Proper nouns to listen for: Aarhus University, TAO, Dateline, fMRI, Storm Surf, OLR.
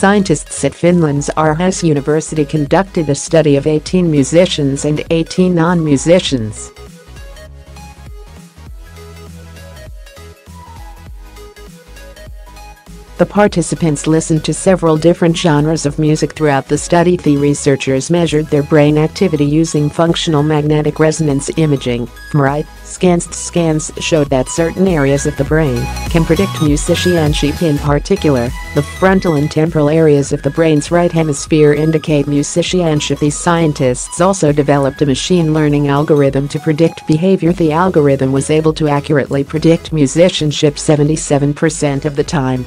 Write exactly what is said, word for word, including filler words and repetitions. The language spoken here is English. Scientists at Finland's Aarhus University conducted a study of eighteen musicians and eighteen non-musicians. The participants listened to several different genres of music throughout the study. The researchers measured their brain activity using functional magnetic resonance imaging (f M R I) scans. Scans showed that certain areas of the brain can predict musicianship. In particular, the frontal and temporal areas of the brain's right hemisphere indicate musicianship. These scientists also developed a machine learning algorithm to predict behavior. The algorithm was able to accurately predict musicianship seventy-seven percent of the time.